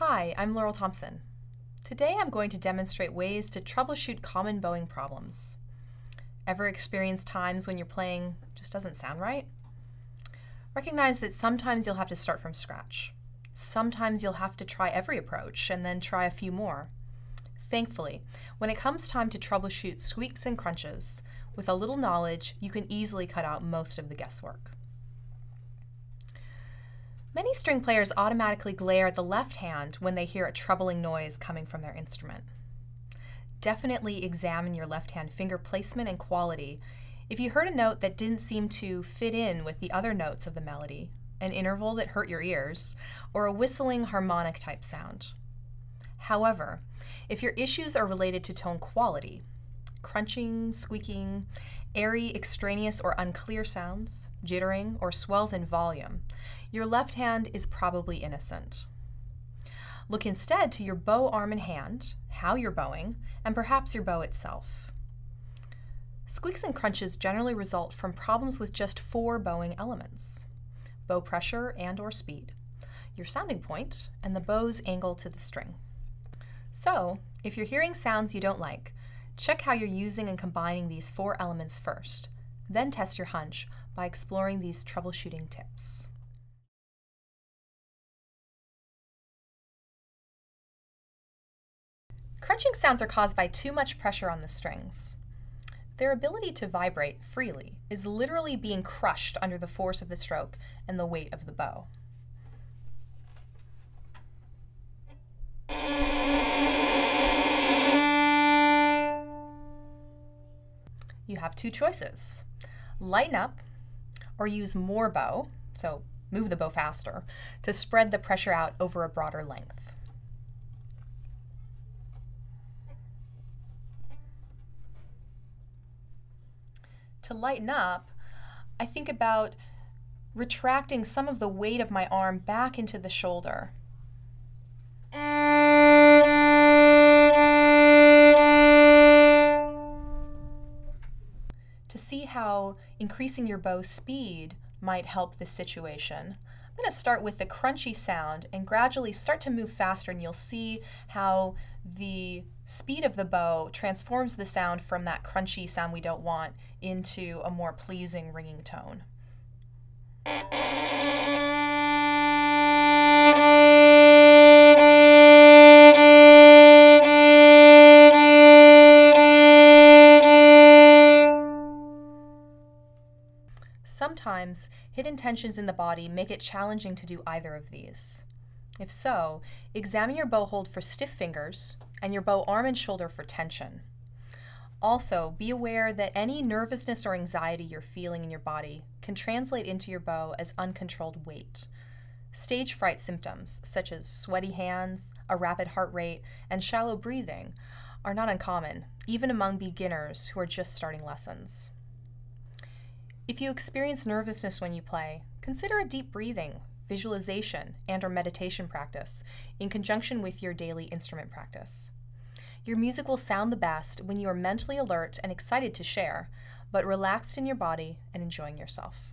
Hi, I'm Laurel Thomsen. Today I'm going to demonstrate ways to troubleshoot common bowing problems. Ever experienced times when your playing just doesn't sound right? Recognize that sometimes you'll have to start from scratch. Sometimes you'll have to try every approach and then try a few more. Thankfully, when it comes time to troubleshoot squeaks and crunches, with a little knowledge, you can easily cut out most of the guesswork. Many string players automatically glare at the left hand when they hear a troubling noise coming from their instrument. Definitely examine your left hand finger placement and quality. If you heard a note that didn't seem to fit in with the other notes of the melody, an interval that hurt your ears, or a whistling harmonic type sound. However, if your issues are related to tone quality, crunching, squeaking, airy, extraneous, or unclear sounds, jittering, or swells in volume, your left hand is probably innocent. Look instead to your bow arm and hand, how you're bowing, and perhaps your bow itself. Squeaks and crunches generally result from problems with just four bowing elements: bow pressure and/or speed, your sounding point, and the bow's angle to the string. So, if you're hearing sounds you don't like, check how you're using and combining these four elements first, then test your hunch by exploring these troubleshooting tips. Crunching sounds are caused by too much pressure on the strings. Their ability to vibrate freely is literally being crushed under the force of the stroke and the weight of the bow. You have two choices: lighten up or use more bow, so move the bow faster, to spread the pressure out over a broader length. To lighten up, I think about retracting some of the weight of my arm back into the shoulder. To see how increasing your bow speed might help this situation, I'm going to start with the crunchy sound and gradually start to move faster, and you'll see how the speed of the bow transforms the sound from that crunchy sound we don't want into a more pleasing ringing tone. Sometimes, hidden tensions in the body make it challenging to do either of these. If so, examine your bow hold for stiff fingers and your bow arm and shoulder for tension. Also, be aware that any nervousness or anxiety you're feeling in your body can translate into your bow as uncontrolled weight. Stage fright symptoms, such as sweaty hands, a rapid heart rate, and shallow breathing, are not uncommon, even among beginners who are just starting lessons. If you experience nervousness when you play, consider a deep breathing, visualization, and/or meditation practice in conjunction with your daily instrument practice. Your music will sound the best when you are mentally alert and excited to share, but relaxed in your body and enjoying yourself.